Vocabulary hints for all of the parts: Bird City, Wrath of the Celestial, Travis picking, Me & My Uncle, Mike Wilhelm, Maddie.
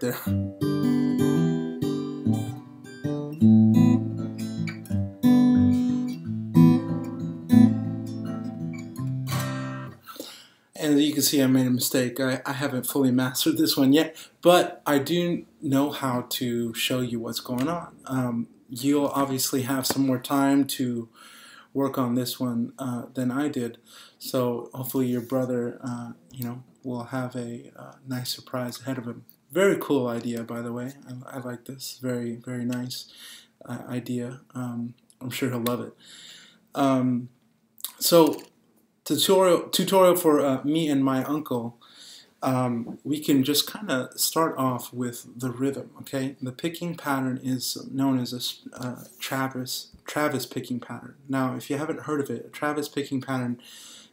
right there. And as you can see, I made a mistake. I haven't fully mastered this one yet, but I do know how to show you what's going on. You'll obviously have some more time to work on this one than I did, so hopefully your brother, you know, will have a nice surprise ahead of him. Very cool idea, by the way. I like this. Very, very nice idea. I'm sure he'll love it. So tutorial for Me and My Uncle. We can just kind of start off with the rhythm, okay? The picking pattern is known as a Travis picking pattern. Now, if you haven't heard of it, a Travis picking pattern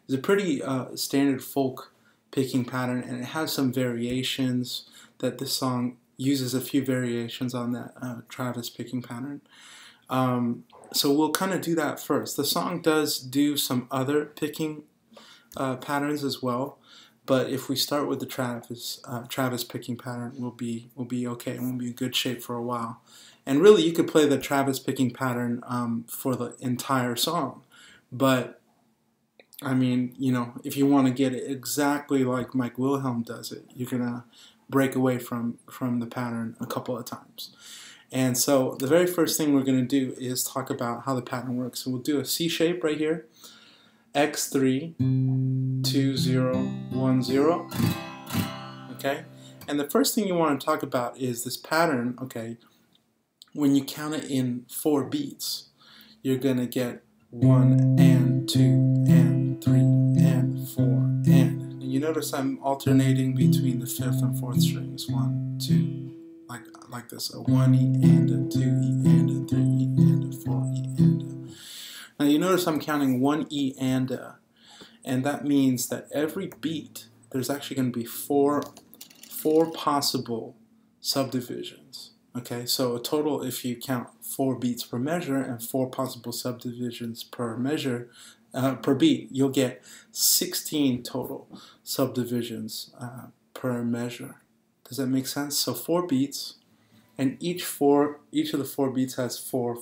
is a pretty standard folk picking pattern, and it has some variations that this song uses, a few variations on that Travis picking pattern. So we'll kind of do that first. The song does do some other picking patterns as well, but if we start with the Travis picking pattern, we'll be okay, and we'll be in good shape for a while. And really, you could play the Travis picking pattern for the entire song, but I mean, you know, if you want to get it exactly like Mike Wilhelm does it, you're gonna break away from the pattern a couple of times. And so the very first thing we're gonna do is talk about how the pattern works. So we'll do a C shape right here. X3, 2, 0, 1, 0. Okay? And the first thing you want to talk about is this pattern, okay, when you count it in 4 beats, you're gonna get 1 and 2 and 3 and 4 and. And you notice I'm alternating between the 5th and 4th strings. 1, 2, like this. A 1E and a 2E and a 3E and a 4E and a. Now you notice I'm counting 1E and a, and that means that every beat there's actually going to be four possible subdivisions. Okay, so a total, if you count 4 beats per measure and 4 possible subdivisions per measure, per beat, you'll get 16 total subdivisions per measure. Does that make sense? So 4 beats, and each of the 4 beats has 4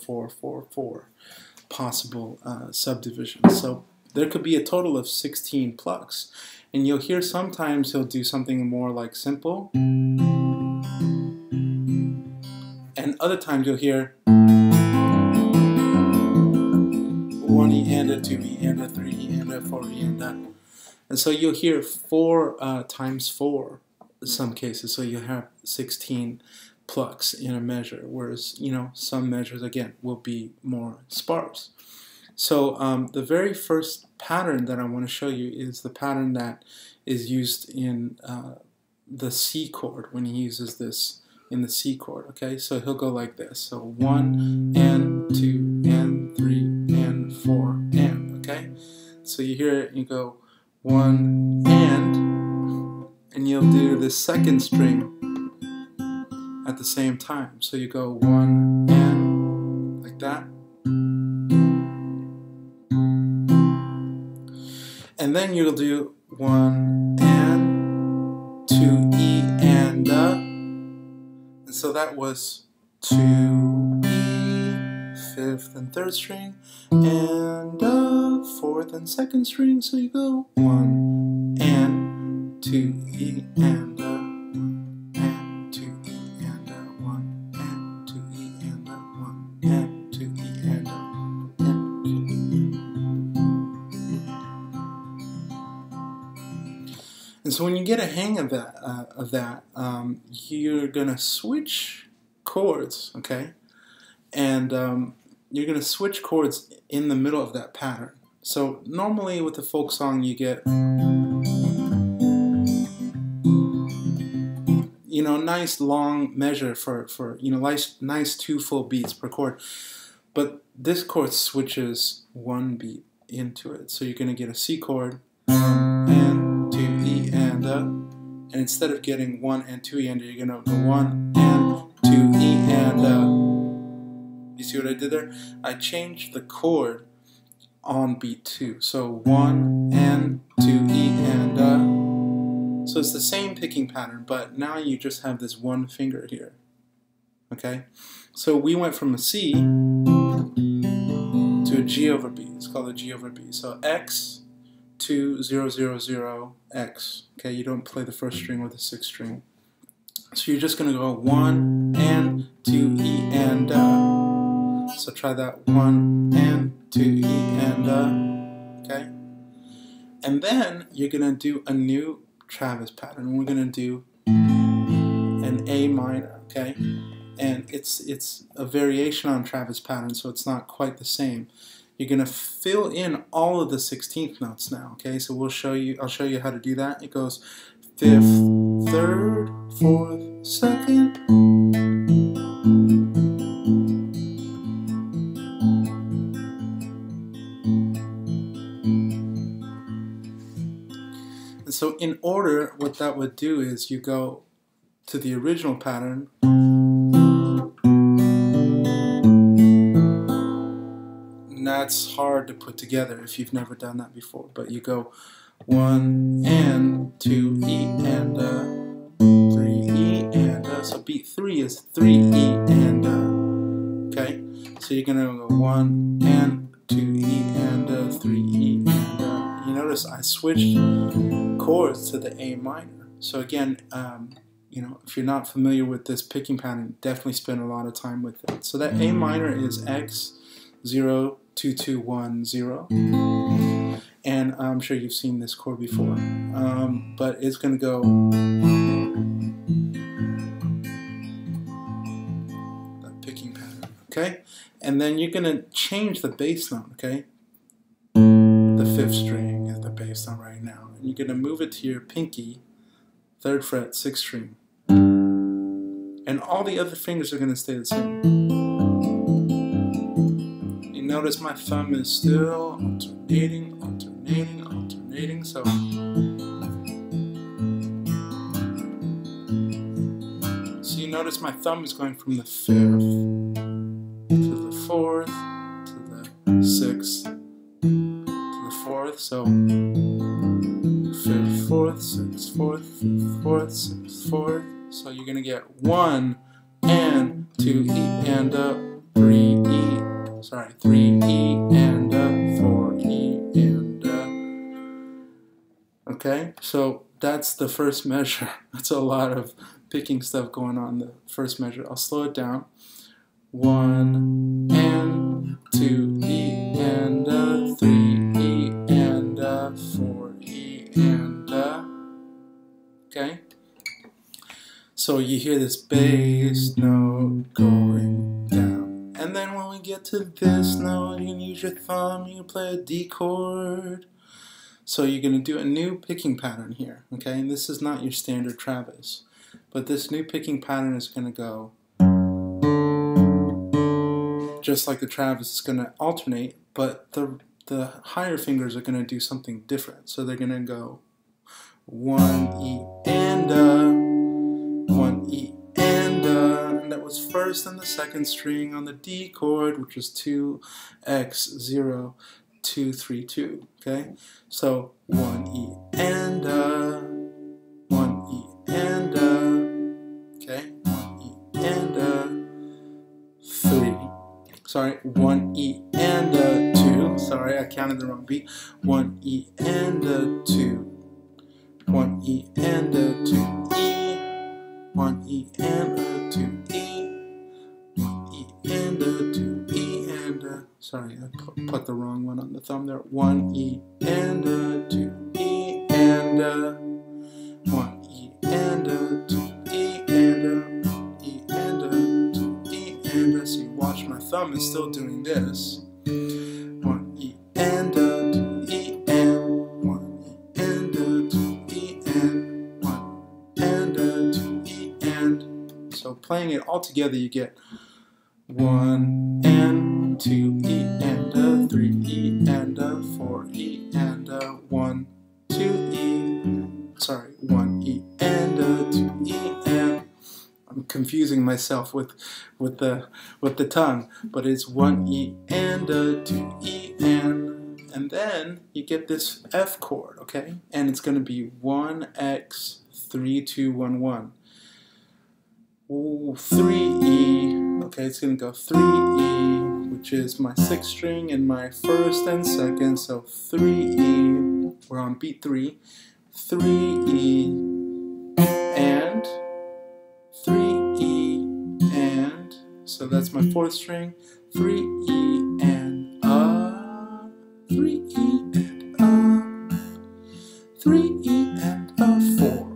possible subdivisions. So there could be a total of 16 plucks, and you'll hear sometimes he'll do something more like simple. And other times you'll hear 1E and a 2E and a 3E and a 4E and that. And so you'll hear 4 times 4 in some cases, so you'll have 16 plucks in a measure, whereas, you know, some measures again will be more sparse. So the very first pattern that I want to show you is the pattern that is used in the C chord, when he uses this in the C chord, okay? So he'll go like this. So 1 and 2 and 3 and 4 and, okay? So you hear it and you go 1 and you'll do the 2nd string at the same time. So you go 1 and like that. And then you'll do 1 and 2E and a. So that was 2E, 5th and 3rd string, and 4th and 2nd string. So you go 1 and 2E and a 1 and 2E and a 1 and 2E and a 1 and 2E and a. And so when you get a hang of that, you're gonna switch chords, okay? And you're gonna switch chords in the middle of that pattern. So normally with a folk song you get, you know, nice long measure for you know, nice 2 full beats per chord. But this chord switches 1 beat into it. So you're gonna get a C chord and 2E and a. And instead of getting 1 and 2E and a, you're gonna go 1 and 2E and a. You see what I did there? I changed the chord on beat 2. So 1 and 2E and a. So it's the same picking pattern, but now you just have this one finger here. Okay? So we went from a C to a G over B. It's called a G over B. So X, 2, 0, 0, 0, X. Okay? You don't play the first string or the sixth string. So you're just going to go 1 and 2 E and A. So try that 1 and 2 E and A. Okay? And then you're going to do a new Travis pattern. We're going to do an A minor, okay? And it's a variation on Travis pattern, so it's not quite the same. You're going to fill in all of the 16th notes now, okay? So I'll show you how to do that. It goes 5th, 3rd, 4th, 2nd. And so in order, what that would do is you go to the original pattern, and that's hard to put together if you've never done that before, but you go 1 and 2 E and A, 3 E and A. So beat 3 is 3 E and A. Okay? So you're going to go 1 and 2 E and A, 3 E and A. You notice I switched chords to the A minor. So again, you know, if you're not familiar with this picking pattern, definitely spend a lot of time with it. So that A minor is X, 0, 2, 2, 1, 0. And I'm sure you've seen this chord before, but it's going to go that picking pattern, okay? And then you're going to change the bass note, okay? The fifth string is the bass note right now. And you're going to move it to your pinky, 3rd fret, 6th string. And all the other fingers are going to stay the same. You notice my thumb is still alternating, alternating, so you notice my thumb is going from the 5th to the 4th to the 6th to the 4th, so 5th, 4th, 6th, 4th, 5th, 4th, 6th, 4th. So you're going to get 1 and 2 E and A, 3 E, sorry, 3 E and A, 4 E and okay, so that's the first measure. That's a lot of picking stuff going on the first measure. I'll slow it down. 1 and 2 E and A, 3 E and A, 4 E and A. Okay? So you hear this bass note going down. And then when we get to this note, you can use your thumb, you can play a D chord. So you're going to do a new picking pattern here, okay? And this is not your standard Travis, but this new picking pattern is going to go just like the Travis. It's going to alternate, but the higher fingers are going to do something different. So they're going to go 1 E and A, 1 E and A, and that was 1st and the 2nd string on the D chord, which is 2 X 0. 2 3 2, okay? So 1 E and A, 1 E and A, okay? 1 E and A, 3, sorry, 1 E and A, 2, sorry, I counted the wrong beat. 1 E and A, 2, 1 E and A, 2 E, 1 E and A, 2 E, 1 E and A, 2 E. Sorry, I put the wrong one on the thumb there. 1 E and A, 2 E and A, 1 E and A, 2 E and A, 1 E and A, 2 E and A. So you watch, my thumb is still doing this. 1 E and A, 2 E and, 1 E and A, 2 E and, 1 and A, 2 E and. So playing it all together, you get 1 and 2 E and A, 3 E and A, 4 E and A, 1, 2 E, sorry, 1 E and A, 2 E and. I'm confusing myself with the tongue, but it's 1 E and A, 2 E and and then you get this F chord, okay? And it's going to be 1X 3 2 1 1. Ooh, 3E. Okay, it's going to go 3E, which is my sixth string and my first and second. So 3E. We're on beat 3. 3E and 3E and. So that's my fourth string. 3E and A. 3E and A. 3E and A 4.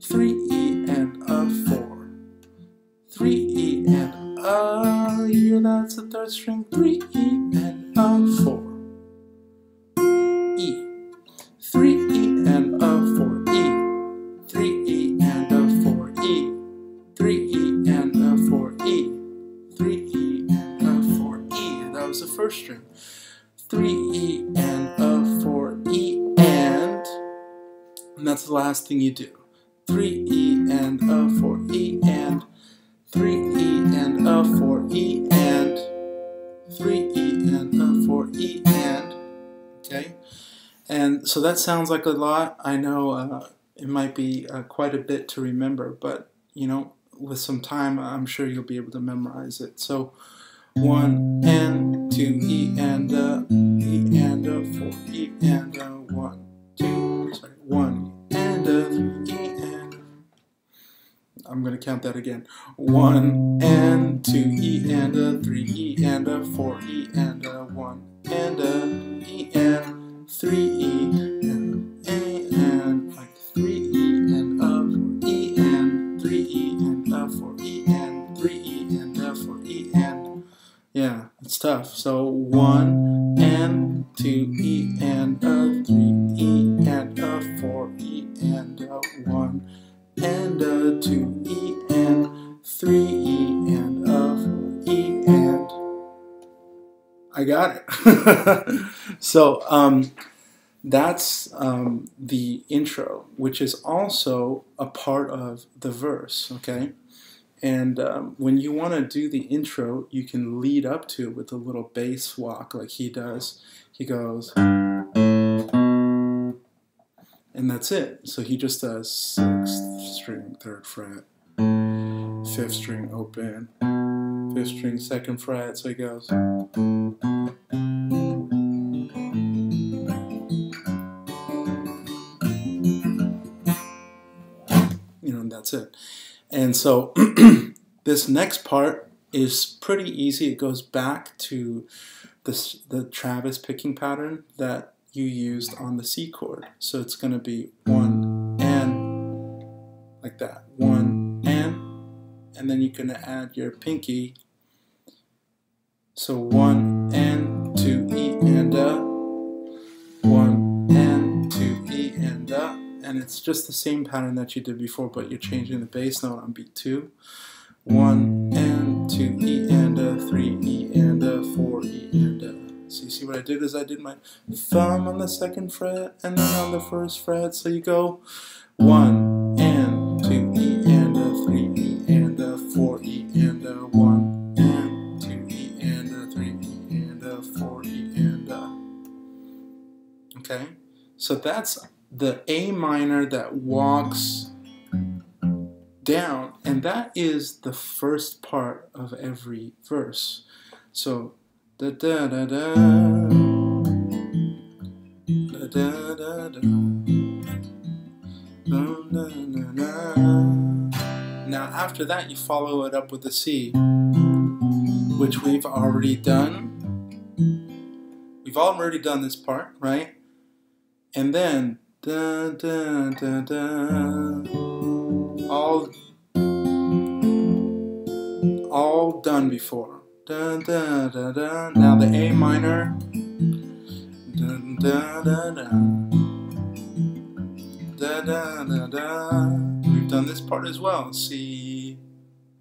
3E and A 4. 3E and A. Yeah, that's the third string. 3E and A 4. String 3E and a 4E and that's the last thing you do. 3E and a 4E and 3E and a 4E and 3E and a 4E and. Okay, and so that sounds like a lot. I know it might be quite a bit to remember, but you know, with some time I'm sure you'll be able to memorize it. So 1 and 2 E and a 4 E and a 1 and a 3 E and. I'm gonna count that again. 1 and 2 E and a 3 E and a 4 E and a 1 and a E and 3 E and A and like 3 E and a 4 E and 3 E and a 4 E and 3 E and a 4 E and. Yeah, it's tough. So 1 and 2 E and a 3 E and a 4 E and a 1 and a 2 E and 3 E and a 4 E and. I got it. So that's the intro, which is also a part of the verse, okay? And when you want to do the intro, you can lead up to it with a little bass walk like he does. He goes, and that's it. So he just does 6th string, 3rd fret, 5th string open, 5th string, 2nd fret. So he goes. You know, and that's it. And so this next part is pretty easy. It goes back to the Travis picking pattern that you used on the C chord. So it's going to be 1 and like that. 1 and then you're going to add your pinky. So 1 and 2 E and A. 1 and 2 E and A. And it's just the same pattern that you did before, but you're changing the bass note on beat 2. 1 and 2 E and a 3 E and a 4 E and a. So you see what I did is I did my thumb on the 2nd fret and then on the 1st fret. So you go 1 and 2 E and a 3 E and a 4 E and a 1 and 2 E and a 3 E and a 4 E and a. Okay, so that's the A minor that walks down, and that is the first part of every verse. So da da da da da da da da na na na na. Now after that you follow it up with a C, which we've already done. We've already done this part, right? And then da, da, da, da. All done before. Da, da, da, da. Now the A minor. Da, da, da, da. Da, da, da, da. We've done this part as well. C.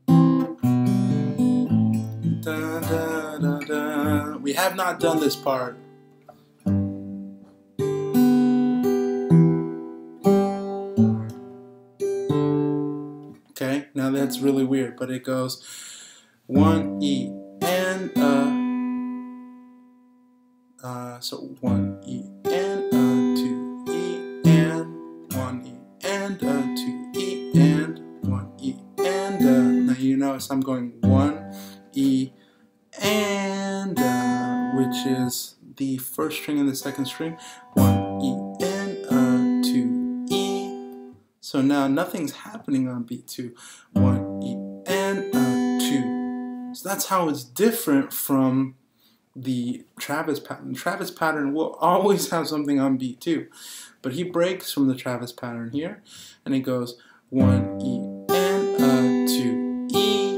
Da, da, da, da. We have not done this part. Now that's really weird, but it goes 1 E and So one E and a two E and one E and a two E and one E and a. Now you notice I'm going one E and a, which is the first string and the second string. One E and a two E. So now nothing's happening on beat two. One E and a two. So that's how it's different from the Travis pattern. The Travis pattern will always have something on beat two, but he breaks from the Travis pattern here, and it goes one E and a two E,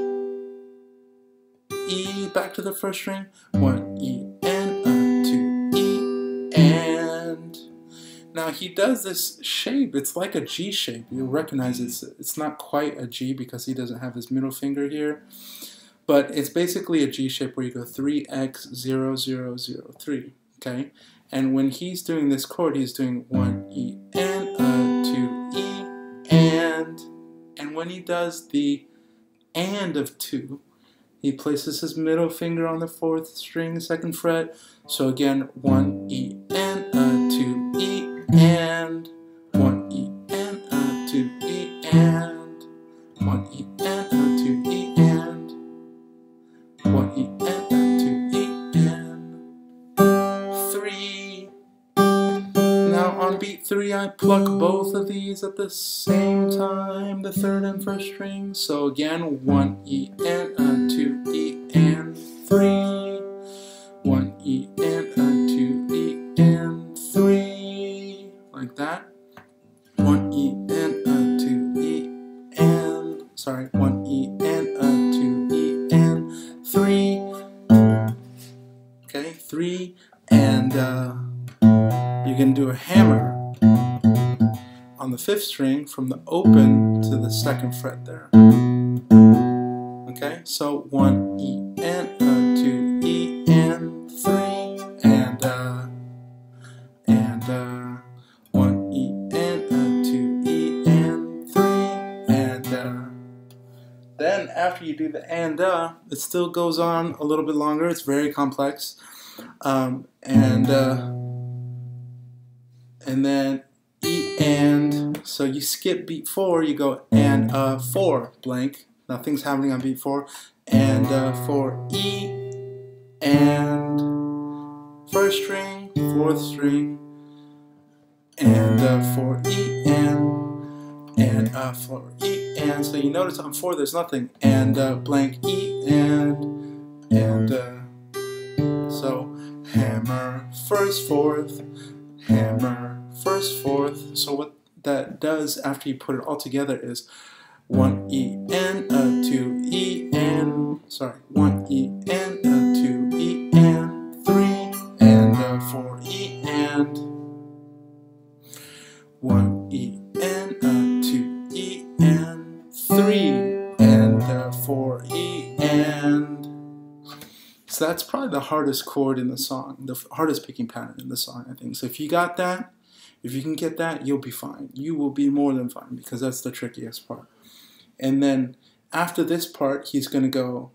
E back to the first string, one E and a two E, and now he does this shape. It's like a G shape. You'll recognize it's not quite a G because he doesn't have his middle finger here. But it's basically a G shape where you go 3x 0 0 0 3, okay? And when he's doing this chord, he's doing 1E and a 2E and. And when he does the and of 2, he places his middle finger on the 4th string, 2nd fret. So again, 1E and a 2E and. 1E and a 2E and. 1E and a 2E and. One E and two E and three. Now on beat three, I pluck both of these at the same time, the third and first string. So again, one E and a two E and three. One E and a two E and three, like that. One E and a two E and. Sorry, one E and a two E and. Three, okay, three, and you can do a hammer on the 5th string from the open to the 2nd fret there. Okay, so one E and a two E and three and one E and a two E and three and. Then after you do the and it still goes on a little bit longer. It's very complex, and then E and. So you skip beat 4. You go and 4 blank. Nothing's happening on beat 4. And 4 E and 1st string, 4th string, and 4 E and 4 E. And so you notice on 4 there's nothing, and blank E and so hammer 1st 4th, hammer 1st 4th. So what that does after you put it all together is one E and a two E and, sorry, one E and a two E and three and a four E and one E and a two E and three and four E and. So that's probably the hardest chord in the song, the hardest picking pattern in the song, I think. So if you got that, if you can get that, you'll be fine. You will be more than fine, because that's the trickiest part. And then after this part, he's going to go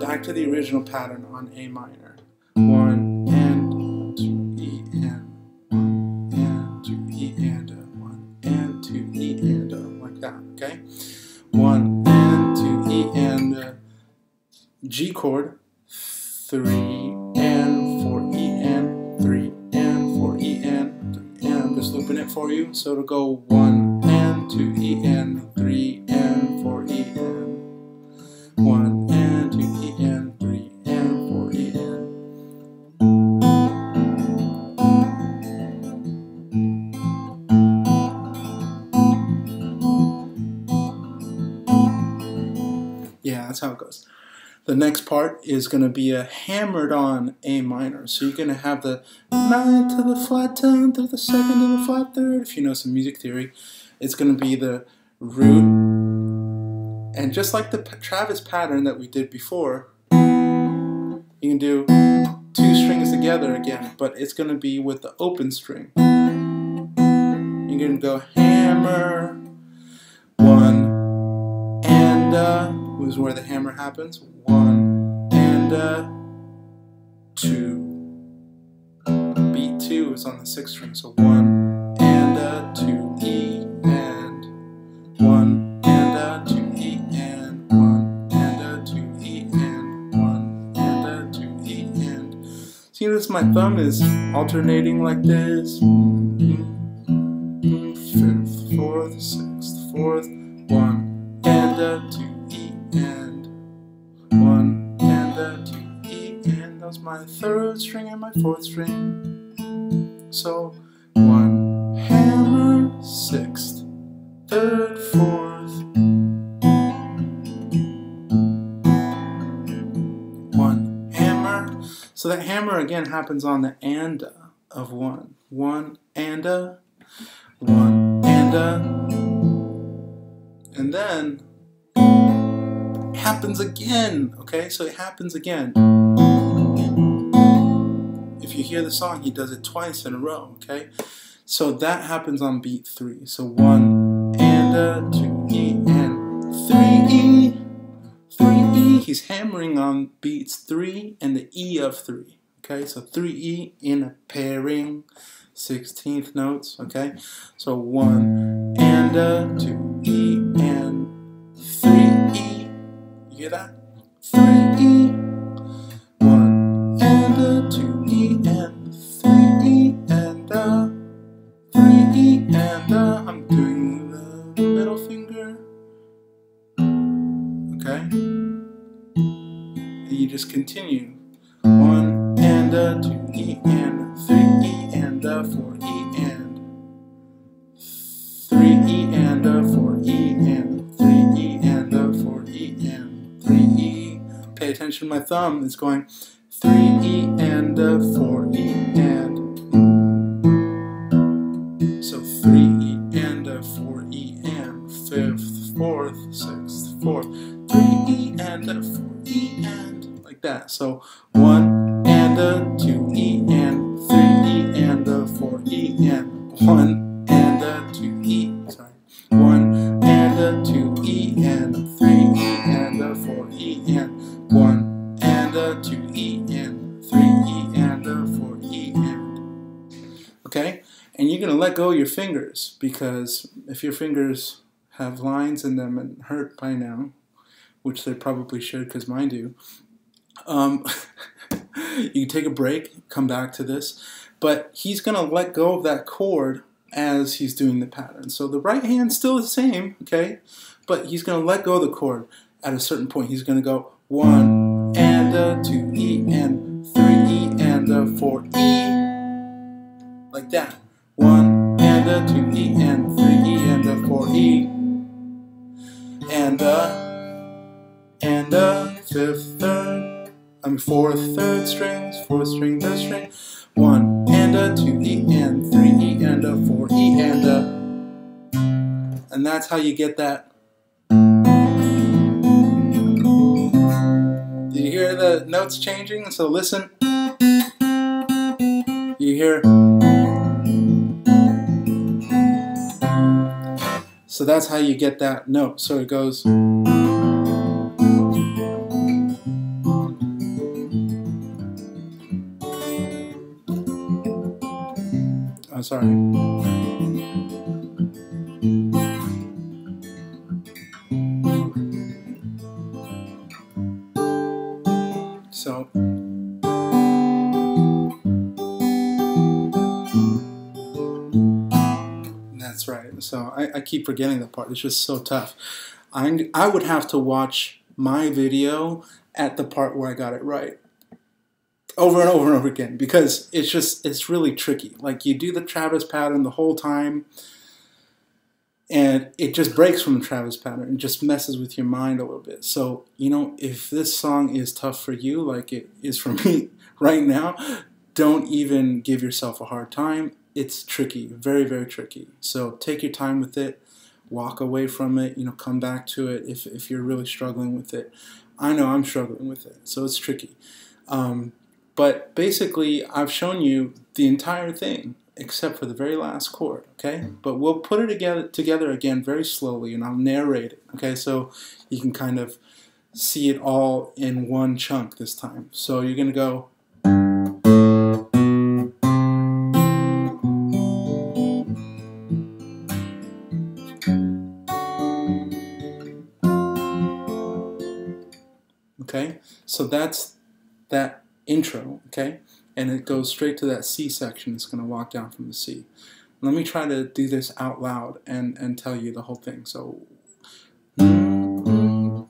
back to the original pattern on A minor. One and two E and. Okay, one and two E and G chord, three and four E and three and four E and three and. I'm just looping it for you, so it'll go one and two E and three and four E and one and two E and three and four E and. Yeah, that's how it goes. The next part is going to be a hammered on A minor. So you're going to have the ninth to the flat 10th to the 2nd to the flat 3rd. If you know some music theory, it's going to be the root. And just like the Travis pattern that we did before, you can do two strings together again, but it's going to be with the open string. You're going to go hammer, one, and was where the hammer happens. One and 2. B2 is on the 6th string, so 1 and a 2 E and 1 and a 2 E and 1 and a 2 E and 1 and a 2 E and. See this? My thumb is alternating like this: 5th, 4th, 6th, 4th, 1 and a 2 E and 1 and a 2 E and. That was my 3rd string and my 4th string. So 1 hammer, 6th, 3rd, 4th, 1 hammer. So that hammer again happens on the and of 1. 1 and a, 1 and a, and then it happens again. Okay, so it happens again. If you hear the song, he does it twice in a row, okay? So that happens on beat 3. So 1 and a 2 E and 3 E, 3 E. He's hammering on beats 3 and the E of 3, okay? So 3 E in a pairing, 16th notes, okay? So 1 and a 2 E and 3 E. You hear that? 3 E. 1 and a 2 E and 3 E and a 3 E and a. I'm doing the middle finger, okay? And you just continue 1 and a 2 E and 3 E and a 4 E and 3 E and a 4 E and 3 E and a 4 E and 3 E. Pay attention, my thumb is going 3 E and a 4 E and. So 3 E and a 4 E and 5th, 4th, 6th, 4th, 3 E and a 4 E and, like that. So 1 and a 2 E and 3 E and a 4 E and 1 and a 2 E, sorry, 1 and a 2 E and 3 E and a 4 E and 1 and a 2 E and 3 E and a 4 E and. Okay? And you're going to let go of your fingers, because if your fingers have lines in them and hurt by now, which they probably should because mine do, you can take a break, come back to this. But he's going to let go of that chord as he's doing the pattern. So the right hand's still the same, okay? But he's going to let go of the chord at a certain point. He's going to go 1 and a 2 E and 3 E and a 4 E, like that. 1 and a 2 E and 3 E and a 4 E and a 5th, 3rd, I mean 4th, 3rd strings, 4th string, 3rd string. 1 and a 2 E and 3 E and a 4 E and a. And that's how you get that. You hear the notes changing, so listen. You hear. So that's how you get that note. So it goes. I'm sorry. So, that's right. So I keep forgetting that part. It's just so tough. I would have to watch my video at the part where I got it right over and over and over again, because it's really tricky. Like, you do the Travis pattern the whole time, and it just breaks from the Travis pattern and just messes with your mind a little bit. So, you know, if this song is tough for you, like it is for me right now, don't even give yourself a hard time. It's tricky, very, very tricky. So take your time with it, walk away from it, you know, come back to it if you're really struggling with it. I know I'm struggling with it, so it's tricky. But basically, I've shown you the entire thing, except for the very last chord, okay? But we'll put it together again very slowly, and I'll narrate it, okay? So you can kind of see it all in one chunk this time. So you're going to go. Okay, so that's that intro, okay? And it goes straight to that C section. It's going to walk down from the C. Let me try to do this out loud and tell you the whole thing. So, 1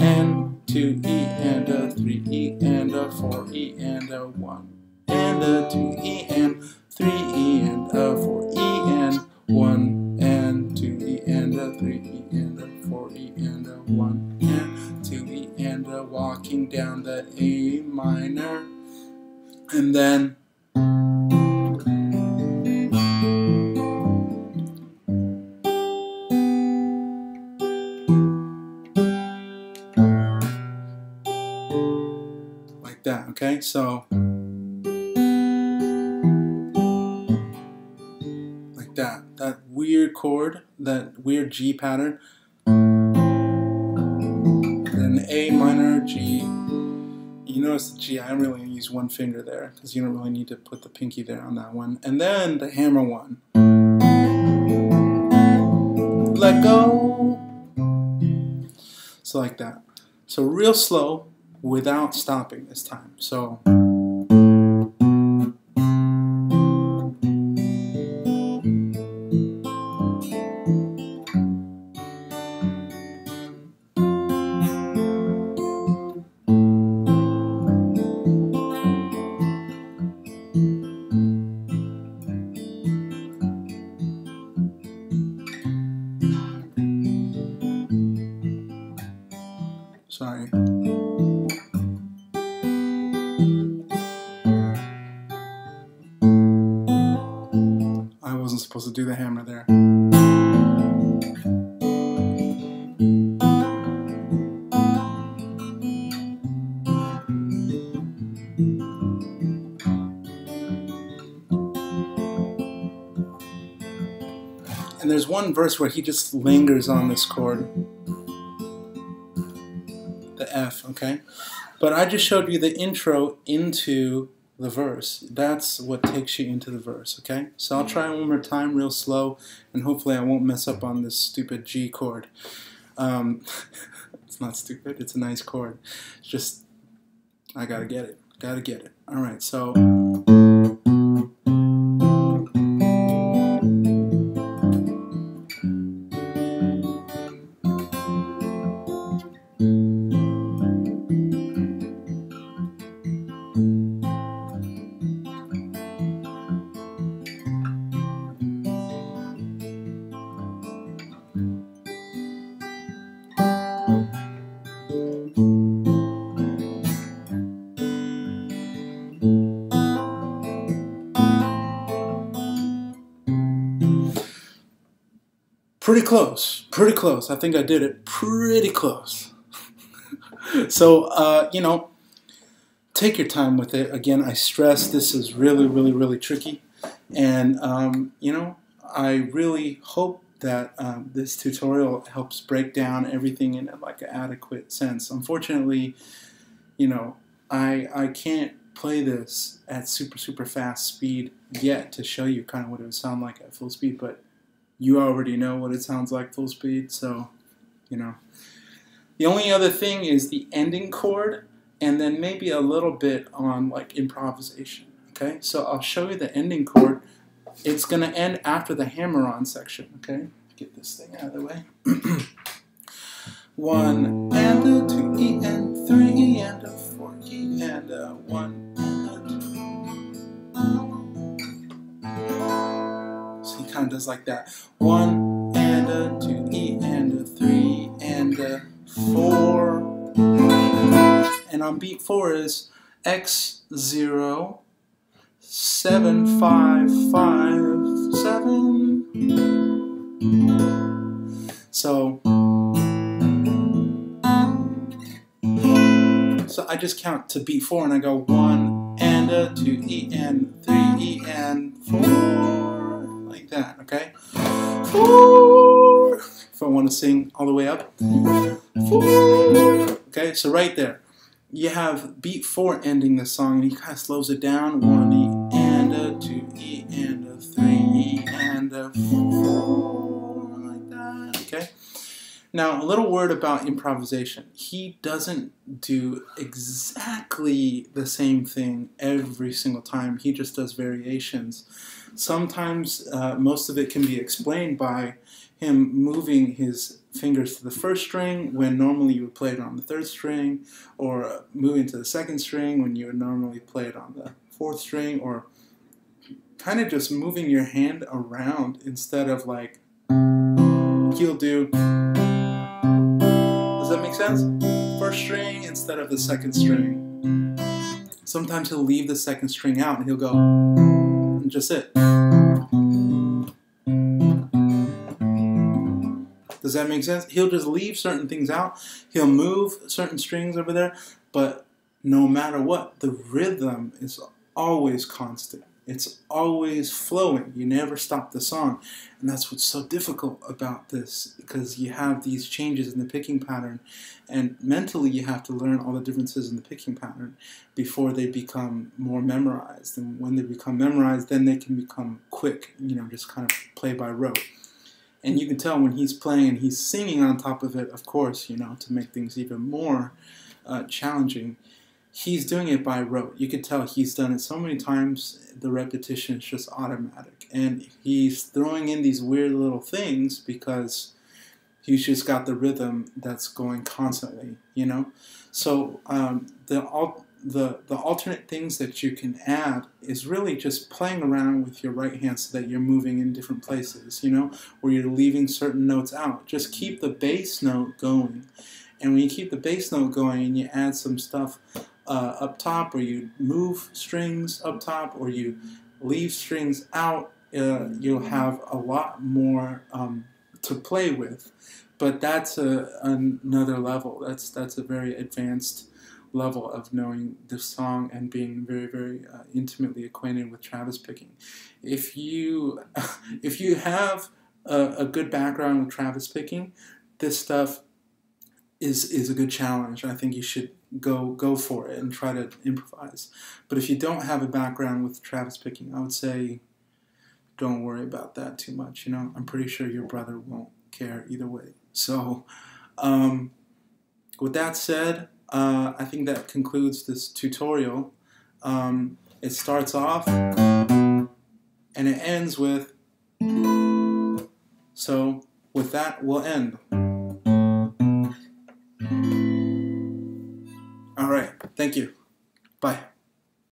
and 2 E and a 3 E and a 4 E and a 1 and a 2 E and 3 E and a 4 E and 1 and 2 E and a 3 E and a 4 E and a 1 and 2 E and a, walking down the A minor, and then like that, okay? So like that, that weird chord, that weird G pattern, then A minor, G. You notice the G, I really use one finger there because you don't really need to put the pinky there on that one. And then the hammer one. Let go. So like that. So real slow without stopping this time. So. Sorry. I wasn't supposed to do the hammer there. And there's one verse where he just lingers on this chord. F, okay? But I just showed you the intro into the verse. That's what takes you into the verse, okay? So I'll try one more time real slow, and hopefully I won't mess up on this stupid G chord. It's not stupid, it's a nice chord. It's just, I gotta get it, gotta get it. All right, so... Pretty close, pretty close. I think I did it pretty close. So, you know, take your time with it. Again, I stress this is really, really, really tricky. And, you know, I really hope that this tutorial helps break down everything in like an adequate sense. Unfortunately, you know, I can't play this at super, super fast speed yet to show you kind of what it would sound like at full speed, but you already know what it sounds like full speed, so, you know. The only other thing is the ending chord, and then maybe a little bit on, like, improvisation, okay? So I'll show you the ending chord. It's going to end after the hammer-on section, okay? Get this thing out of the way. 1 and a 2 E and 3 E and a 4 E and a 1 and a 2. Kind of does like that. 1 and a 2 E and a 3 and a 4. And on beat 4 is X 0 7 5 5 7. So I just count to beat 4 and I go 1 and a 2 E and 3 E and 4. Like that, okay? Four. If I want to sing all the way up, Okay, so right there, you have beat 4 ending the song, and he kind of slows it down. 1 E and a 2 E and a 3 E and a 4, like that. Okay. Now, a little word about improvisation. He doesn't do exactly the same thing every single time. He just does variations. Sometimes most of it can be explained by him moving his fingers to the first string when normally you would play it on the third string, or moving to the second string when you would normally play it on the fourth string, or kind of just moving your hand around instead of like he'll do. Does that make sense? First string instead of the second string. Sometimes he'll leave the second string out and he'll go, and just it. Does that make sense? He'll just leave certain things out. He'll move certain strings over there, but no matter what, the rhythm is always constant. It's always flowing. You never stop the song. And that's what's so difficult about this, because you have these changes in the picking pattern, and mentally you have to learn all the differences in the picking pattern before they become more memorized. And when they become memorized, then they can become quick, you know, just kind of play by rote. And you can tell when he's playing and he's singing on top of it, of course, you know, to make things even more challenging. He's doing it by rote. You can tell he's done it so many times, the repetition is just automatic. And he's throwing in these weird little things because he's just got the rhythm that's going constantly, you know? So the alternate things that you can add is really just playing around with your right hand so that you're moving in different places, you know? Or you're leaving certain notes out. Just keep the bass note going. And when you keep the bass note going and you add some stuff up top, or you move strings up top, or you leave strings out, you'll have a lot more to play with. But that's another level. That's a very advanced level of knowing this song and being very, very intimately acquainted with Travis picking. If you have a good background with Travis picking, this stuff is a good challenge. I think you should go for it and try to improvise. But if you don't have a background with Travis picking, I would say don't worry about that too much. You know, I'm pretty sure your brother won't care either way. So with that said, I think that concludes this tutorial. It starts off and it ends with, so with that we'll end. Thank you. Bye.